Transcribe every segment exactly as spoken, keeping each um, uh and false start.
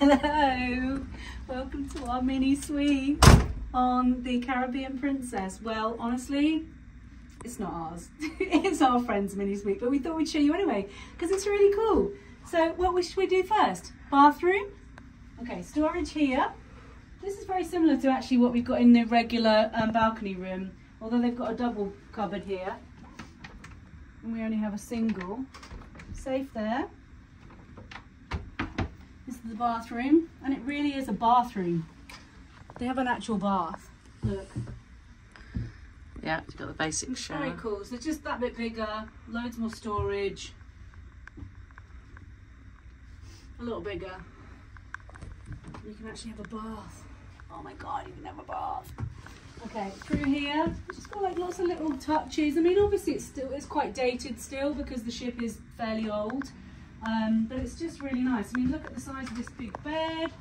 Hello, welcome to our mini suite on the Caribbean Princess. Well, honestly, it's not ours. It's our friend's mini suite, but we thought we'd show you anyway, because it's really cool. So what should we do first? Bathroom. Okay, storage here. This is very similar to actually what we've got in the regular um, balcony room, although they've got a double cupboard here. And we only have a single. Safe there. This is the bathroom, and it really is a bathroom. They have an actual bath. Look. Yeah, you've got the basic shower. Very cool. So just that bit bigger, loads more storage. A little bigger. You can actually have a bath. Oh my god, you can have a bath. Okay, through here, it's just got like lots of little touches. I mean, obviously it's still it's quite dated still because the ship is fairly old. Um, but it's just really nice. I mean, look at the size of this big bed,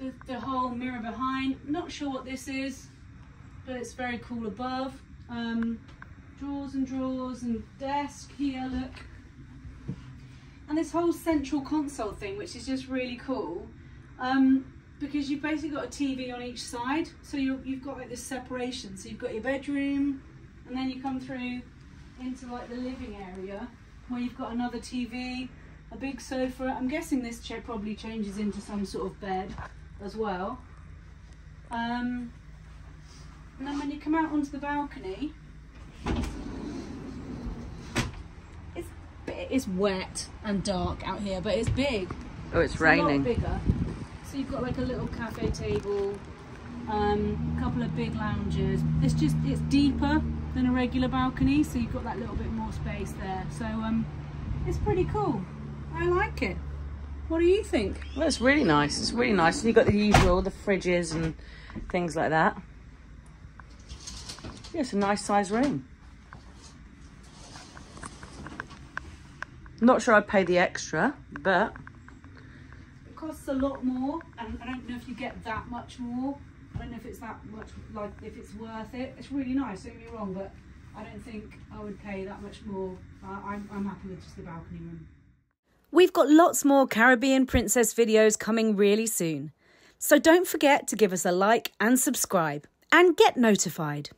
the, the whole mirror behind. Not sure what this is, but it's very cool above. Um, drawers and drawers and desk here, look. And this whole central console thing, which is just really cool, um, because you've basically got a T V on each side. So you're, you've got like this separation. So you've got your bedroom, and then you come through into like the living area where you've got another T V. A big sofa. I'm guessing this chair probably changes into some sort of bed as well. Um, and then when you come out onto the balcony, it's it's wet and dark out here, but it's big. Oh, it's, it's raining. A lot bigger. So you've got like a little cafe table, um, a couple of big lounges. It's just it's deeper than a regular balcony, so you've got that little bit more space there. So um, it's pretty cool. I like it. What do you think? Well, it's really nice. It's really nice. And you've got the usual, the fridges and things like that. Yeah, it's a nice size room. I'm not sure I'd pay the extra, but it costs a lot more, and I don't know if you get that much more. I don't know if it's that much, like if it's worth it. It's really nice. Don't get me wrong, but I don't think I would pay that much more. Uh, I'm, I'm happy with just the balcony room. We've got lots more Caribbean Princess videos coming really soon. So don't forget to give us a like and subscribe and get notified.